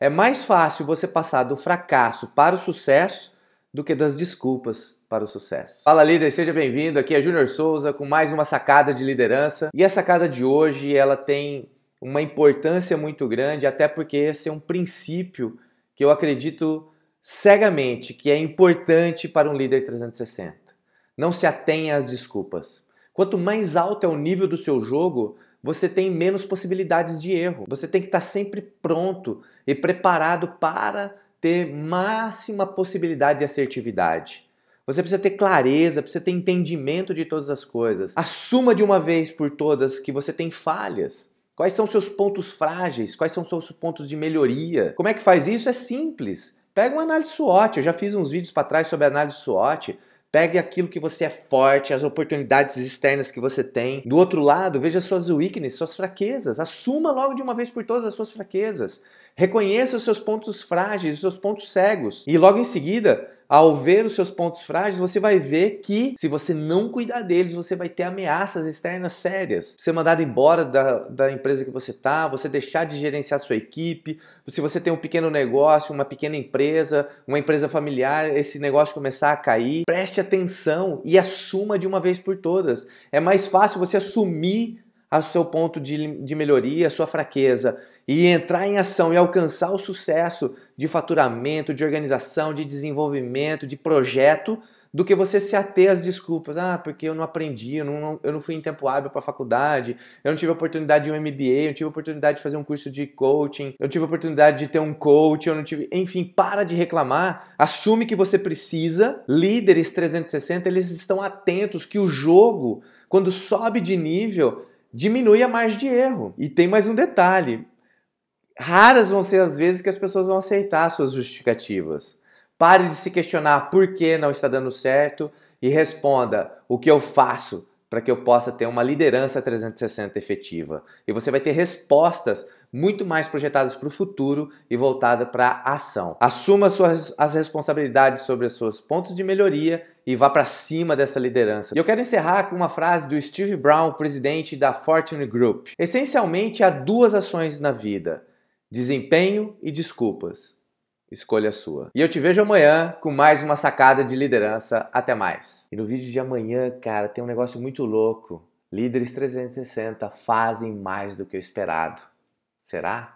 É mais fácil você passar do fracasso para o sucesso do que das desculpas para o sucesso. Fala líder, seja bem-vindo, aqui é Júnior Souza com mais uma sacada de liderança. E a sacada de hoje, ela tem uma importância muito grande, até porque esse é um princípio que eu acredito cegamente que é importante para um líder 360. Não se atenha às desculpas. Quanto mais alto é o nível do seu jogo, você tem menos possibilidades de erro. Você tem que estar sempre pronto e preparado para ter máxima possibilidade de assertividade. Você precisa ter clareza, precisa ter entendimento de todas as coisas. Assuma de uma vez por todas que você tem falhas. Quais são seus pontos frágeis? Quais são seus pontos de melhoria? Como é que faz isso? É simples. Pega uma análise SWOT. Eu já fiz uns vídeos para trás sobre a análise SWOT. Pegue aquilo que você é forte, as oportunidades externas que você tem. Do outro lado, veja suas weaknesses, suas fraquezas. Assuma logo de uma vez por todas as suas fraquezas. Reconheça os seus pontos frágeis, os seus pontos cegos. E logo em seguida, ao ver os seus pontos frágeis, você vai ver que se você não cuidar deles, você vai ter ameaças externas sérias. Ser mandado embora da empresa que você está, você deixar de gerenciar sua equipe. Se você tem um pequeno negócio, uma pequena empresa, uma empresa familiar, esse negócio começar a cair. Preste atenção e assuma de uma vez por todas. É mais fácil você assumir o seu ponto de melhoria, a sua fraqueza, e entrar em ação e alcançar o sucesso de faturamento, de organização, de desenvolvimento, de projeto, do que você se ater às desculpas. Ah, porque eu não aprendi, eu não fui em tempo hábil para a faculdade, eu não tive a oportunidade de um MBA, eu não tive a oportunidade de fazer um curso de coaching, eu não tive a oportunidade de ter um coach, eu não tive... Enfim, para de reclamar, assume que você precisa. Líderes 360, eles estão atentos que o jogo, quando sobe de nível, diminui a margem de erro. E tem mais um detalhe. Raras vão ser as vezes que as pessoas vão aceitar suas justificativas. Pare de se questionar por que não está dando certo e responda: o que eu faço para que eu possa ter uma liderança 360 efetiva? E você vai ter respostas muito mais projetadas para o futuro e voltada para a ação. Assuma as responsabilidades sobre os seus pontos de melhoria e vá para cima dessa liderança. E eu quero encerrar com uma frase do Steve Brown, presidente da Fortune Group. Essencialmente, há duas ações na vida: desempenho e desculpas. Escolha a sua. E eu te vejo amanhã com mais uma sacada de liderança. Até mais. E no vídeo de amanhã, cara, tem um negócio muito louco. Líderes 360 fazem mais do que o esperado. Será?